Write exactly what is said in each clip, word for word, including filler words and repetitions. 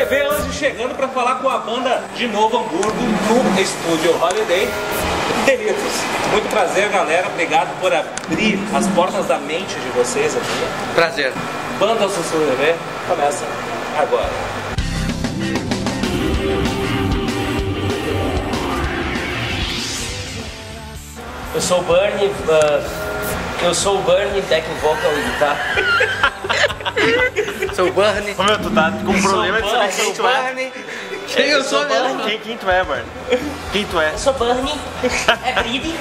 T V hoje chegando para falar com a banda de Novo Hamburgo no estúdio Holiday Delittus. Muito prazer, galera. Obrigado por abrir as portas da mente de vocês aqui. Prazer. Bandas do Sul T V começa agora. Eu sou o Bernie, uh, eu sou o Bernie, deck vocal e guitarra. Sou o Bernie. Como tu tá com um problema de saber quem tu é? Quem eu sou mesmo? Quem, quem tu é, Bernie? Quem tu é? Eu sou o Bernie, é Bride.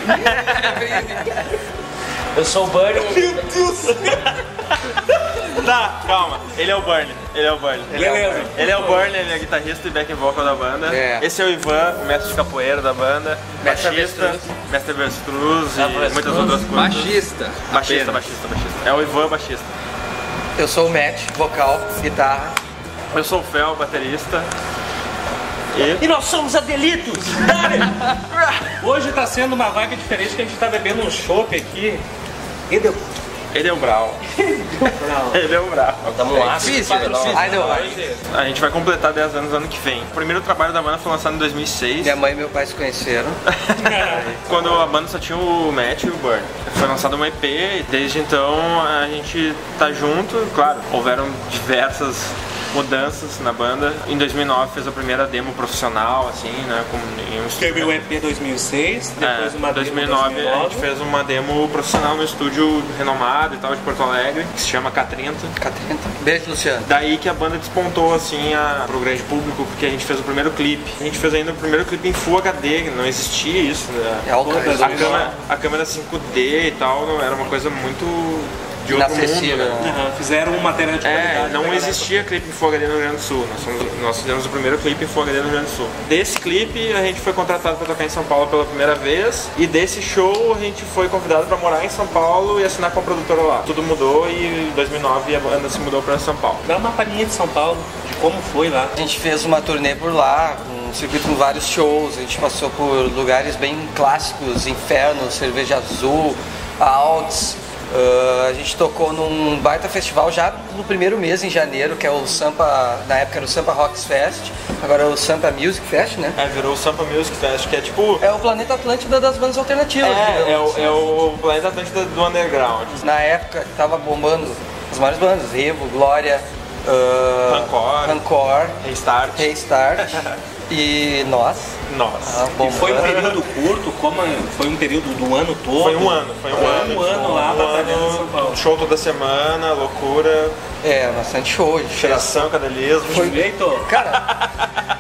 Eu sou o Bernie. Meu Deus! Tá, calma. Ele é o Bernie. Ele é o Bernie. Ele Beleza. É o ele é o Bernie, ele é guitarrista e back vocal da banda. É. Esse é o Ivan, o mestre de capoeira da banda. Mestre baixista, mestre avestruz e avestruz. Muitas outras coisas. Baixista. Baixista, baixista, baixista. É o Ivan, baixista. Eu sou o Matt, vocal, guitarra. Eu sou o Fel, baterista. E... e nós somos a Delittus. Hoje tá sendo uma vibe diferente, que a gente tá bebendo um chopp aqui. E deu... Ele é o Brau. Ele é o Brau. É difícil, a gente vai completar dez anos ano que vem. O primeiro trabalho da banda foi lançado em dois mil e seis. Minha mãe e meu pai se conheceram. Quando a banda só tinha o Matt e o Burn. Foi lançado um E P e desde então a gente tá junto. Claro, houveram diversas mudanças na banda. Em dois mil e nove fez a primeira demo profissional, assim, né? Com, um teve o E P dois mil e seis, depois é, uma dois mil e nove, demo dois mil e nove. A gente fez uma demo profissional no estúdio renomado e tal de Porto Alegre, que se chama K trinta. K trinta. Beijo, Luciano. Daí que a banda despontou, assim, a, pro grande público, porque a gente fez o primeiro clipe. A gente fez ainda o primeiro clipe em Full H D, não existia isso, né? É, alto, a, a, câmera, a câmera cinco D e tal, não, era uma coisa muito... de outro mundo, né? Uhum. Fizeram um material de qualidade. É, não existia clipe em Full H D no Rio Grande do Sul. Nós, somos, nós fizemos o primeiro clipe em Full H D no Rio Grande do Sul. Desse clipe, a gente foi contratado para tocar em São Paulo pela primeira vez. E desse show, a gente foi convidado para morar em São Paulo e assinar com a produtora lá. Tudo mudou e em dois mil e nove a banda se mudou para São Paulo. Dá uma palhinha de São Paulo, de como foi lá. A gente fez uma turnê por lá, um circuito com vários shows. A gente passou por lugares bem clássicos, Inferno, Cerveja Azul, Alts. Uh, a gente tocou num baita festival já no primeiro mês, em janeiro, que é o Sampa, na época era o Sampa Rocks Fest, agora é o Sampa Music Fest, né? É, virou o Sampa Music Fest, que é tipo... é o Planeta Atlântida das bandas alternativas. É, é o, assim. É o Planeta Atlântida do underground. Na época tava bombando as maiores bandas, Revo, Glória, uh, Rancor, Rancor, Restart, Restart e nós. Nossa, ah, e foi um período curto, como foi um período do ano todo? Foi um ano, foi um, foi ano, um ano, ano lá, um ano, São Paulo. Show toda semana, loucura. É, bastante show. Reação, cadelismo. Foi direito? Cara,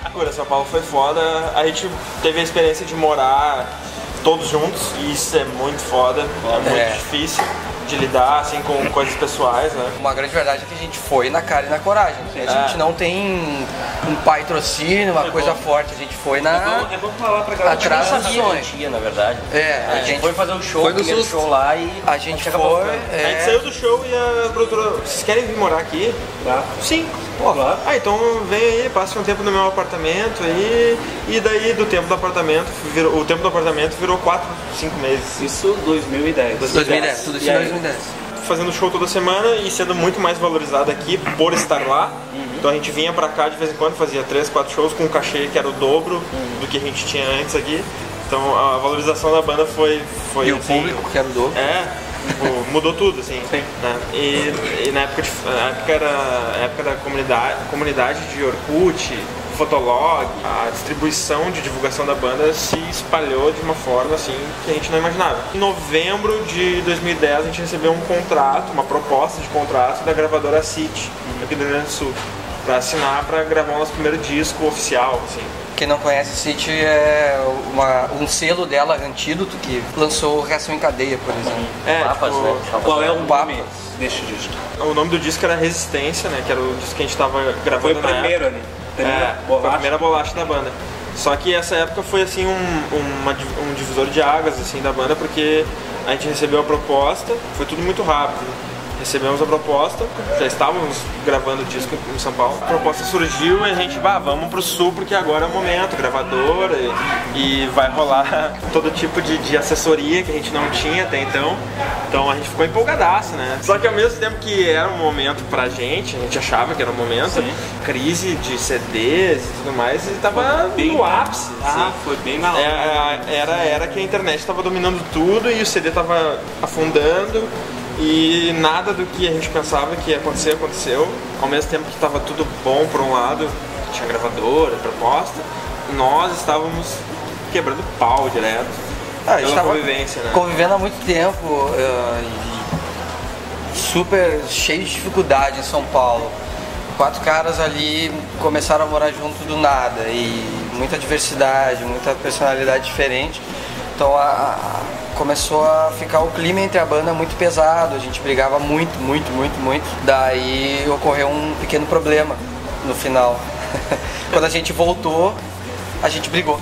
loucura, São Paulo foi foda. A gente teve a experiência de morar todos juntos, e isso é muito foda, é, é muito difícil de lidar assim com coisas pessoais, né? Uma grande verdade é que a gente foi na cara e na coragem. A gente é. não tem um patrocínio, uma é coisa bom. forte. A gente foi na... é bom, é bom falar pra galera. Atrás da garantia, na verdade. É, é, a gente foi fazer um show, foi no primeiro show lá e... a gente a foi... é. A gente saiu do show e a produtora... vocês querem vir morar aqui? Tá. Sim. Pô, claro. Ah, então vem aí, passe um tempo no meu apartamento aí. E daí do tempo do apartamento, virou, o tempo do apartamento virou quatro, cinco meses. Isso dois mil e dez. dois mil e dez, tudo isso dois mil e dez. Fazendo show toda semana e sendo muito mais valorizado aqui por estar lá. Uhum. Então a gente vinha pra cá de vez em quando, fazia três, quatro shows com um cachê que era o dobro uhum. do que a gente tinha antes aqui. Então a valorização da banda foi... foi e assim, o público que era o dobro. É. Mudou tudo, assim. Sim. Né? E, e na época, de, na época era a época da comunidade, comunidade de Orkut, Fotolog, a distribuição de divulgação da banda se espalhou de uma forma assim que a gente não imaginava. Em novembro de dois mil e dez a gente recebeu um contrato, uma proposta de contrato da gravadora City, aqui do Rio Grande do Sul, para assinar para gravar o nosso primeiro disco oficial, assim. Quem não conhece, City é uma, um selo dela, Antídoto, que lançou Reação em Cadeia, por exemplo. É, Papas, tipo, né? Papas, qual é o nome deste disco? O nome do disco era Resistência, né? Que era o disco que a gente tava gravando. Foi o primeiro ali. É, foi a primeira bolacha da banda. Só que essa época foi assim um, uma, um divisor de águas assim, da banda, porque a gente recebeu a proposta, foi tudo muito rápido. recebemos a proposta, já estávamos gravando o disco em São Paulo. A proposta surgiu e a gente, bah, vamos pro sul porque agora é o momento, gravadora, e, e vai rolar todo tipo de, de assessoria que a gente não tinha até então. Então a gente ficou empolgadaço, né? Só que ao mesmo tempo que era um momento pra gente, a gente achava que era um momento, sim, crise de C Ds e tudo mais, e tava bem no ápice. Ah, foi bem maluco. Era, era, era que a internet tava dominando tudo e o C D tava afundando. E nada do que a gente pensava que ia acontecer, aconteceu. Ao mesmo tempo que estava tudo bom por um lado, tinha gravadora, proposta, nós estávamos quebrando pau direto. Ah, a gente estava convivência, né? Convivendo há muito tempo, uh, e super cheio de dificuldade em São Paulo. Quatro caras ali começaram a morar junto do nada, e muita diversidade, muita personalidade diferente. Então a, a, começou a ficar o clima entre a banda muito pesado, a gente brigava muito, muito, muito, muito. Daí ocorreu um pequeno problema no final. Quando a gente voltou, a gente brigou.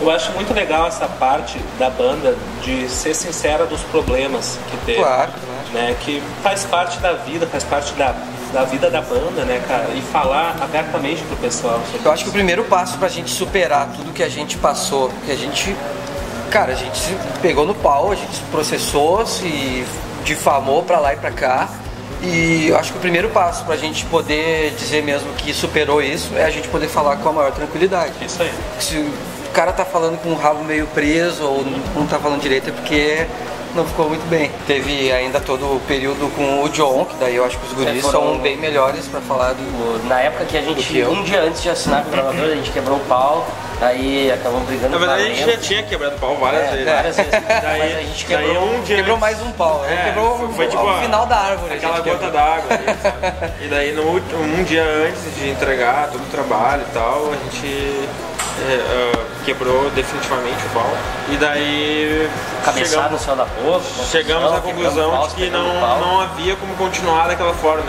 Eu acho muito legal essa parte da banda de ser sincera dos problemas que teve. Claro, claro. Né, que faz parte da vida, faz parte da, da vida da banda, né, cara? E falar abertamente pro pessoal. Eu acho que o primeiro passo pra gente superar tudo que a gente passou, que a gente... Cara, a gente se pegou no pau, a gente se processou, se difamou pra lá e pra cá. E eu acho que o primeiro passo pra gente poder dizer mesmo que superou isso é a gente poder falar com a maior tranquilidade. Isso aí. Se o cara tá falando com o rabo meio preso ou não tá falando direito é porque não ficou muito bem. Teve ainda todo o período com o John, que daí eu acho que os guris é, foram... são bem melhores pra falar do... Na época que a gente, um dia antes de assinar com o gravador, a gente quebrou o pau. Aí acabamos brigando. Na verdade, a gente já tinha quebrado pau várias é, vezes. Várias vezes. Daí, mas a gente quebrou, daí um dia quebrou antes... mais um pau. É, quebrou foi, foi, tipo, o final da árvore. Aquela gota d'água. E daí, no, um dia antes de entregar todo o trabalho e tal, a gente é, uh, quebrou definitivamente o pau. E daí... Cabeçada no céu da boca. Chegamos à conclusão pau, de que não, não havia como continuar daquela forma.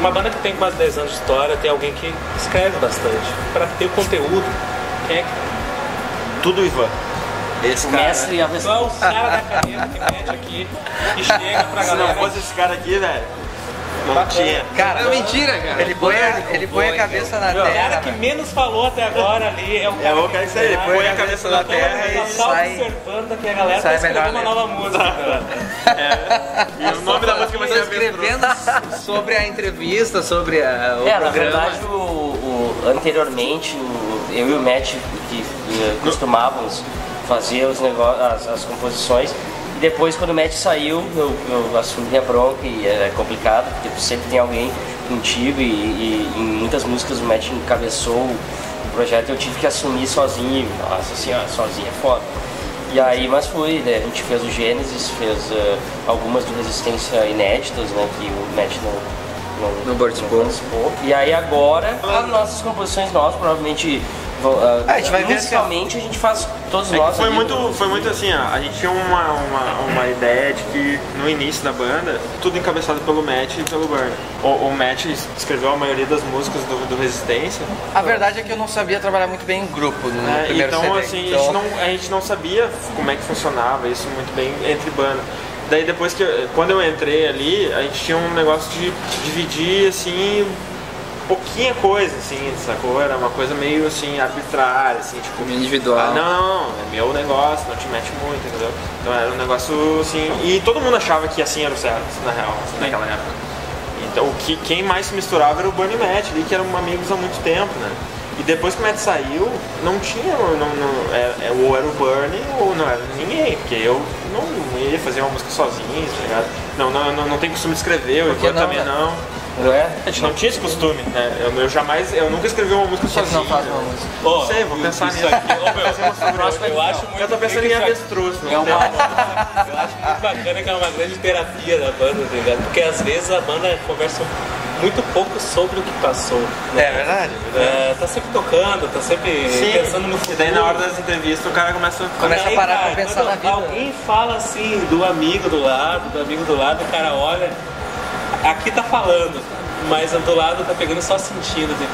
Uma banda que tem quase dez anos de história, tem alguém que escreve bastante. Para ter o conteúdo... É tudo Ivan. Esse o cara, mestre e a versão. É o cara da caneta que mete aqui e chega pra galera. Se não fosse esse cara aqui, velho. Não tinha. Cara, não é mentira, cara. Ele põe, ele põe a cabeça na terra. O cara que menos falou até agora ali é o cara. É o cara que ele põe a cabeça na terra e sai observando que a galera tá escrevendo uma nova música. E o nome da música vai ser escrevendo sobre a entrevista, sobre a, o é, programa. Na verdade, o, o, anteriormente, o, eu e o Matt que, que costumávamos fazer os as, as composições. E depois, quando o Matt saiu, eu, eu assumi a bronca e é complicado, porque sempre tem alguém contigo e, e em muitas músicas o Matt encabeçou o projeto, eu tive que assumir sozinho. Nossa senhora, sozinho é foda. E aí, mas foi, né? A gente fez o Gênesis, fez uh, algumas do Resistência inéditas, né? Que o Matt não, não, não participou. E aí agora, as nossas composições novas, provavelmente, uh, a gente vai principalmente ver a... a gente faz todos é nós. Foi muito, do... foi muito assim, ó, a gente tinha uma, uma, uma ideia de que no início da banda, tudo encabeçado pelo Matt e pelo Burn. O, o Matt escreveu a maioria das músicas do, do Resistência. A verdade é que eu não sabia trabalhar muito bem em grupo no é, primeiro então, C D. Assim, então, a gente, não, a gente não sabia como é que funcionava isso muito bem entre banda. Daí depois que, quando eu entrei ali, a gente tinha um negócio de dividir, assim, pouquinha coisa, assim, sacou? Era uma coisa meio, assim, arbitrária, assim, tipo... Individual. Ah, não, não, é meu negócio, não te mete muito, entendeu? Então era um negócio, assim... E todo mundo achava que assim era o certo, na real, assim, naquela época. Então, o que, quem mais se misturava era o Bunny e o Matt, ali, que eram amigos há muito tempo, né? E depois que o Matt saiu, não tinha, não, não, é, ou era o Burnie ou não era ninguém, porque eu não, não ia fazer uma música sozinho, tá ligado? Não, não, não, não tem costume de escrever, o Ivan também não. Não é? A gente não, não tinha esse costume, né? Eu, eu jamais, eu nunca escrevi uma música sozinho. Não, oh, sei, vou pensar nisso aqui. Oh, meu, eu, eu acho muito eu tô pensando em avestruz, é uma... Eu acho muito bacana que é uma grande terapia da banda, tá ligado? Porque às vezes a banda conversa muito pouco sobre o que passou. Né? É verdade. É, tá sempre tocando, tá sempre sim, pensando no futuro. E daí na hora das entrevistas o cara começa, começa daí, a parar cara, pra pensar na vida. Alguém fala assim do amigo do lado, do amigo do lado, o cara olha, aqui tá falando. mas do lado tá pegando só sentido. De,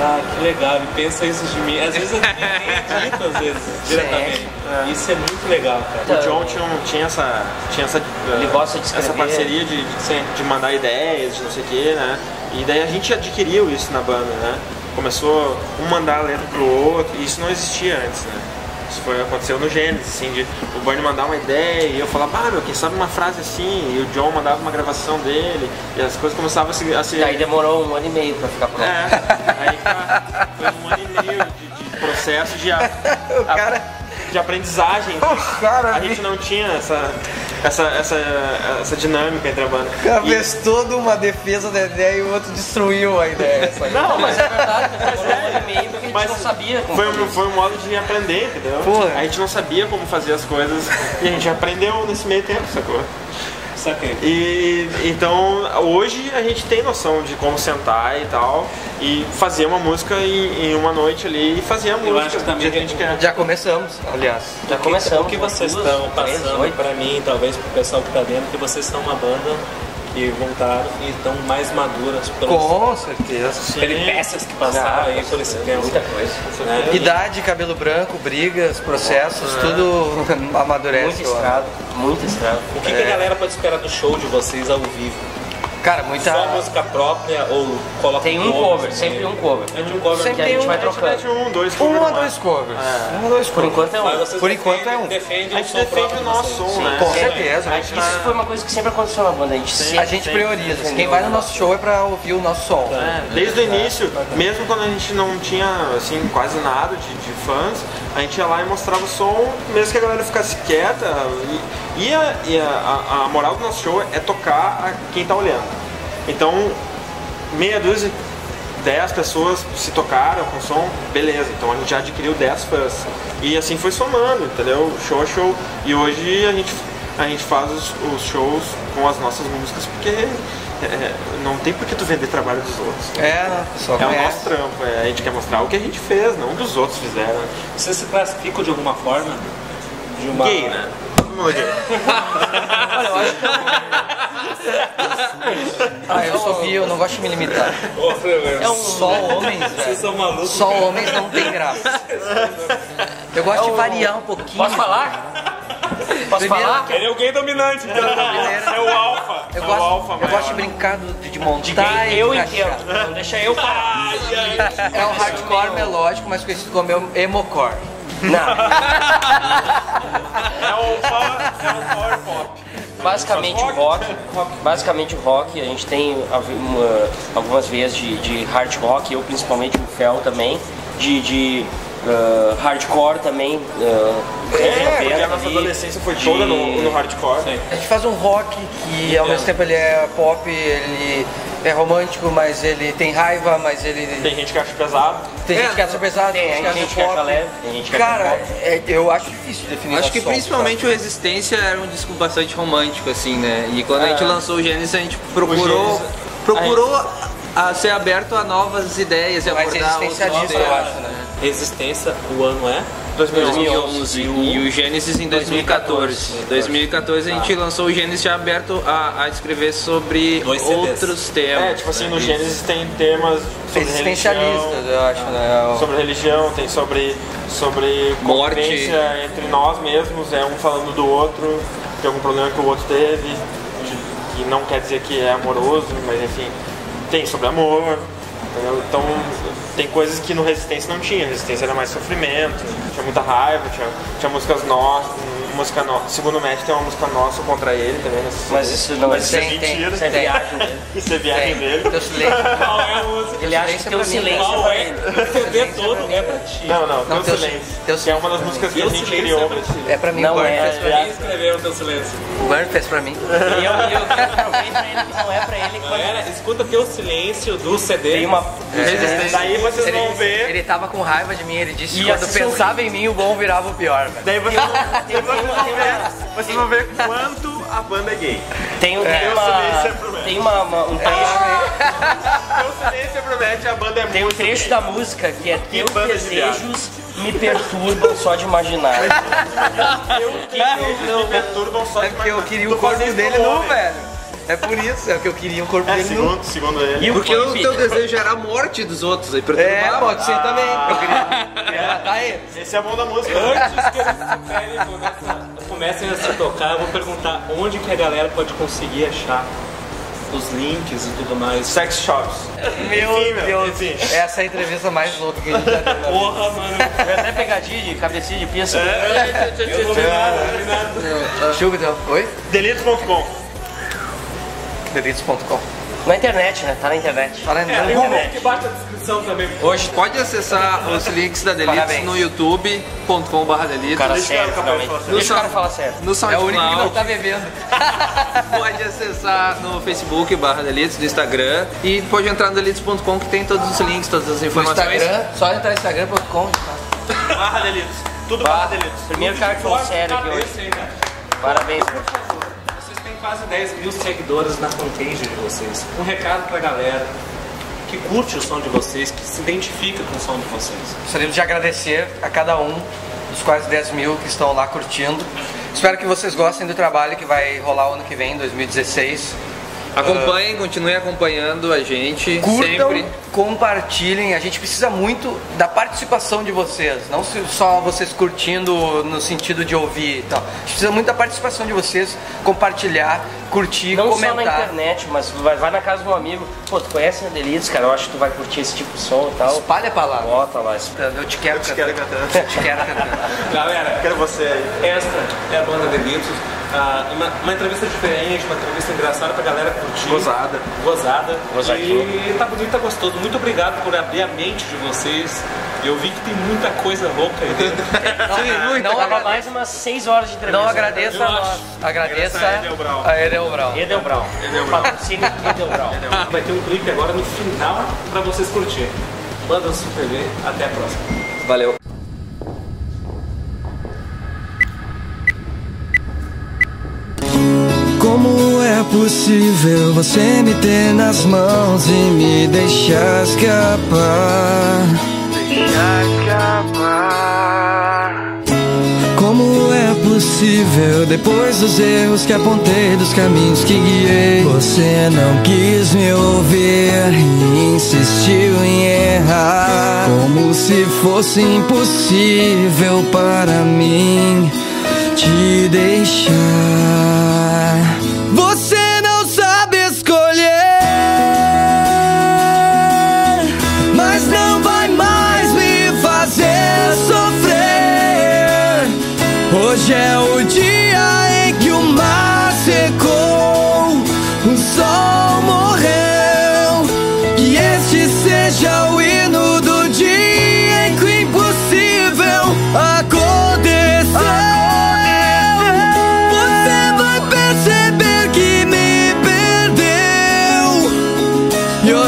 ah, que legal, e pensa isso de mim. Às vezes eu nem acredito, às vezes, diretamente. É. Isso é muito legal, cara. Então, o John tinha, tinha essa, tinha essa, ele gosta de escrever, essa parceria de, de, de mandar ideias, de não sei o que, né? E daí a gente adquiriu isso na banda, né? Começou um mandar a letra pro outro, e isso não existia antes, né? Isso foi, aconteceu no Gênesis, assim, de o Bernie mandar uma ideia e eu falava, ah, meu, quem sabe uma frase assim, e o John mandava uma gravação dele, e as coisas começavam a se... A se... Daí demorou um ano e meio pra ficar pronto. É, aí foi um ano e meio de, de processo de, a, o cara... a, de aprendizagem. O cara, a gente não tinha essa... Essa, essa, essa dinâmica entre a banda. Cabeçou e... uma defesa da ideia e o outro destruiu a ideia. Não, mas é verdade, mas é meio que a gente não sabia como foi, foi um modo de aprender, entendeu? Porra. A gente não sabia como fazer as coisas e a gente aprendeu nesse meio tempo, sacou? Saquei. E então hoje a gente tem noção de como sentar e tal, e fazer uma música em, em uma noite ali e fazer a eu música. Acho que também que a gente quer. Já começamos, aliás. Já o que, começamos. O que vocês duas, estão passando para mim, talvez para o pessoal que está dentro, que vocês são uma banda que voltaram e estão mais maduras pelas com certeza. Peripécias que passaram ah, aí por esse tempo. Muita coisa. Né? Idade, cabelo branco, brigas, processos, ah, tudo amadurece. Muito estrado, muito estrado. O que, é. que a galera pode esperar do show de vocês ao vivo? Cara, muita... Só música própria ou coloca tem um cover, cover sempre um cover. É de um cover sempre que a gente um, vai trocando. Um, dois covers. Um ou dois covers. É. Um ou dois covers. Por enquanto é um. Por enquanto defende, é um. Defende a gente defende o nosso som, sim, né? Com certeza. Gente, isso tá... foi uma coisa que sempre aconteceu na banda. A gente, sempre, a gente sempre prioriza. Sempre quem vai no nosso show é pra ouvir o nosso som. Né? Desde o início, mesmo quando a gente não tinha assim, quase nada de, de fãs, a gente ia lá e mostrava o som, mesmo que a galera ficasse quieta. E, e, a, e a, a moral do nosso show é tocar a quem tá olhando. Então, meia dúzia, dez pessoas se tocaram com som, beleza, então a gente já adquiriu dez fãs. E assim foi somando, entendeu? Show a show. E hoje a gente, a gente faz os, os shows com as nossas músicas porque é, não tem por que tu vender trabalho dos outros. Né? É, só é o nosso trampo, é, a gente quer mostrar o que a gente fez, não o que os outros fizeram. Vocês se classificam de alguma forma? De uma... Gay, né? Olha, eu acho que ah, eu sou bi, eu não gosto de me limitar. É um... Só homens, vocês são malucos. Só homens não tem graça. Eu gosto é um... de variar um pouquinho. Posso falar? Posso primeiro, falar? Ele é o gay dominante. Então. Primeiro, é o alfa. Eu, é gosto, o alfa eu gosto de brincar do, de montar de e eu entendo. Não deixa eu falar. É um hardcore melódico, mas conhecido como emocore. Não. É o power pop. Basicamente o rock, basicamente o rock, a gente tem uma, algumas veias de, de hard rock, eu principalmente o Fel também, de, de uh, hardcore também. Uh, é, a nossa adolescência foi toda de... no, no hardcore. Sim. A gente faz um rock que ao é. mesmo tempo ele é pop, ele é romântico, mas ele tem raiva, mas ele... Tem gente que acha pesado. Tem é, gente que acha pesado, tem, tem gente que acha leve, tem gente que acha cara, é, eu acho difícil definir acho que som, principalmente cara. O Resistência era um disco bastante romântico, assim, né? E quando é. a gente lançou o Gênesis, a gente procurou... Gênesis, procurou a gente... a ser aberto a novas ideias e abordar Resistência outros disso, eu acho, né? Resistência, o ano é? dois mil e onze e o Gênesis em dois mil e quatorze. Em dois mil e quatorze a gente ah. lançou o Gênesis já aberto a, a escrever sobre outros temas. É, tipo assim, no Gênesis tem temas sobre existencialistas, eu acho, né? Sobre religião, tem sobre, sobre convivência entre nós mesmos, é um falando do outro, de algum problema que o outro teve, que não quer dizer que é amoroso, mas enfim, tem sobre amor. Então tem coisas que no Resistência não tinha, Resistência era mais sofrimento, tinha muita raiva, tinha, tinha músicas nossas, música no... segundo o Match tem uma música nossa contra ele também. Mas isso não mas é, isso tem, é mentira, tem, tem. Isso é viagem dele. Tem. Teu silêncio. Qual é a música? Ele acha que teu silêncio. Qual é? O C D todo é pra ti. Não, não, não teu, teu silêncio. Teu silêncio. É uma das músicas que a gente criou. É pra mim, o Burn fez pra mim. Escreveu o teu silêncio. O Burn fez pra mim. E eu provei pra ele que não é pra ele. Galera, escuta teu silêncio do C D. Tem uma resistência. Daí vocês vão ver. Ele tava com raiva de mim, ele disse que quando pensava em mim, o bom virava o pior. Daí vocês vão. Vocês vão ver quanto a banda é gay. Tem, um, é, tem uma... Tem uma, uma, um trecho... Ah, meu silêncio promete, a banda é tem muito um trecho gay. Da música que é que teus desejos de me perturbam só de imaginar. Teus desejos me perturbam só de imaginar. É porque eu queria o corpo dele, não, velho. É por isso, é o que eu queria, um corpo é, dele segundo, nu. Segundo ele. E porque o teu desejo era a morte dos outros, aí perturbar. É, pode ser também. Eu queria, queria matar eles. Esse é a mão da música. Antes que eles comecem a se tocar, eu vou perguntar onde que a galera pode conseguir achar os links e tudo mais. Sex shops. Meu Sim, Deus, enfim. Essa é a entrevista mais louca que a gente já teve. Porra, mano. Foi até pegadinha de cabecinha de pizza. É, eu não vi nada, não vi nada. Chuga, então. Oi? Delittus ponto com. Delittus ponto com. Na internet, né? Tá na internet. Tá na internet. É, na internet. Baixa a descrição também. Hoje pode acessar os links da Delittus no youtube ponto com barra delittus. Cara, sério, deixa o cara falar sério. No é o único que não tá bebendo. Pode acessar no Facebook barra Delittus, no Instagram. E pode entrar no delittus ponto com que tem todos os links, todas as informações. No Instagram, só entrar no instagram ponto com. Barra Delittus. Tudo barra Delittus. Primeiro cara que falou sério aqui hoje. Parabéns, por favor. Quase dez mil seguidores na fanpage de vocês. Um recado pra galera que curte o som de vocês, que se identifica com o som de vocês. Gostaria de agradecer a cada um dos quase dez mil que estão lá curtindo. Espero que vocês gostem do trabalho que vai rolar o ano que vem, dois mil e dezesseis. Acompanhem, uh, continuem acompanhando a gente. Curtam, sempre compartilhem. A gente precisa muito da participação de vocês. Não só vocês curtindo no sentido de ouvir e tal. A gente precisa muito da participação de vocês. Compartilhar, curtir, não comentar. Não só na internet, mas vai, vai na casa de um amigo. Pô, tu conhece a Delittus, cara? Eu acho que tu vai curtir esse tipo de som e tal. Espalha a palavra. Bota lá. Eu te quero cantando. Eu te quero cantando. Galera, quero você aí. Esta é a banda Delittus. Ah, uma, uma entrevista diferente, uma entrevista engraçada pra galera curtir. Gozada. Gozada. Gozadinho. E tá bonito, tá gostoso. Muito obrigado por abrir a mente de vocês. Eu vi que tem muita coisa louca aí dentro. Não, muito, não agrade... mais umas seis horas de entrevista. Não agradeça a nós. Agradeça a Edelbrau. A Edelbrau. Edelbrau. Edelbrau. Edelbrau. Vai ter um clipe agora no final pra vocês curtirem. Bandas do Sul T V. Até a próxima. Valeu. Como é possível você me ter nas mãos e me deixar escapar? Deixar escapar. Como é possível depois dos erros que apontei, dos caminhos que guiei? Você não quis me ouvir e insistiu em errar, como se fosse impossível para mim te deixar. Você não sabe escolher, mas não vai mais me fazer sofrer. Hoje é o dia em que o mar secou, o sol morreu. Que este seja o hino do dia em que o impossível aconteceu.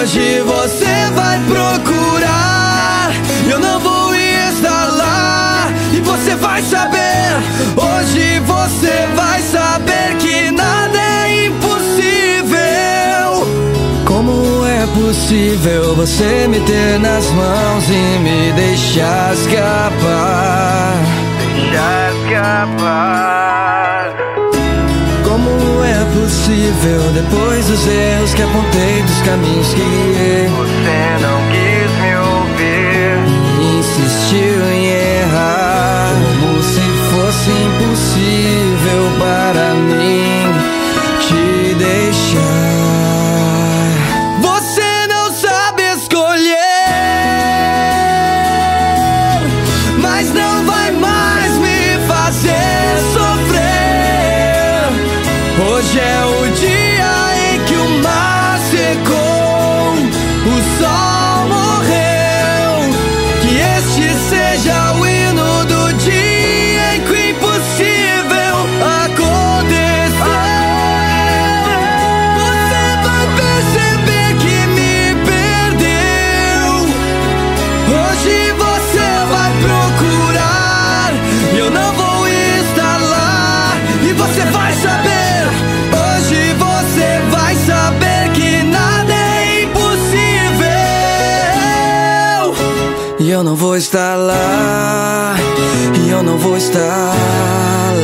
Hoje você vai procurar, eu não vou estar lá, e você vai saber. Hoje você vai saber que nada é impossível. Como é possível você me ter nas mãos e me deixar escapar? Deixar escapar. Como é possível depois dos erros que apontei, dos caminhos que guiei? Você não quis me ouvir, insistiu em errar, como se fosse impossível para mim te deixar. Você não sabe escolher, mas não vai mais me fazer sofrer. Hoje é o dia em que o mar secou, o sol morreu. Que este seja o hino do dia em que o impossível aconteceu. Você vai perceber que me perdeu. Hoje você vai procurar, eu não vou estar lá, e você vai saber. Eu não vou estar lá, e eu não vou estar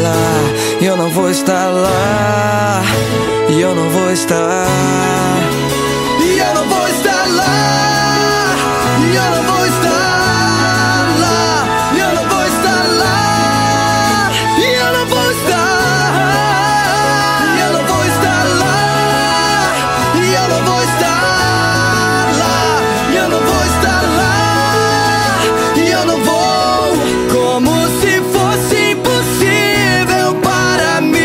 lá. E eu não vou estar lá, e eu não vou estar, e eu não vou estar lá, e eu não vou estar lá, e eu não vou estar lá, e eu não vou estar, e eu não vou estar lá, e eu não vou estar lá, e eu não vou estar lá, e eu não vou, como se fosse impossível para mim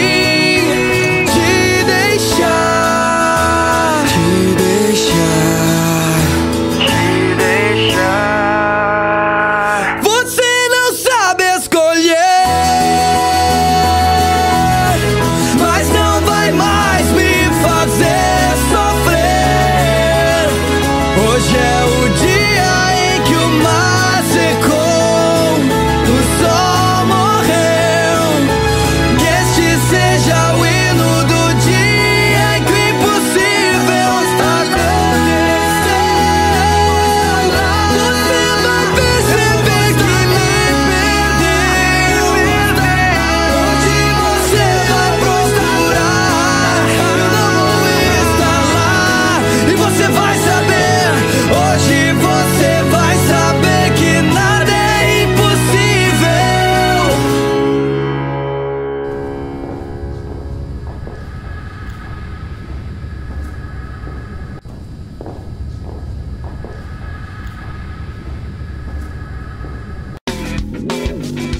te deixar, te deixar, te deixar. Você não sabe escolher, mas não vai mais me fazer sofrer. Hoje é o dia em que o mar secou, o sol morreu. Que este seja o hino do dia em que o impossível está acontecendo. Você vai perceber que me perdeu. Onde você vai procurar, eu não vou estar lá. E você vai saber, hoje você vai saber que nada é impossível.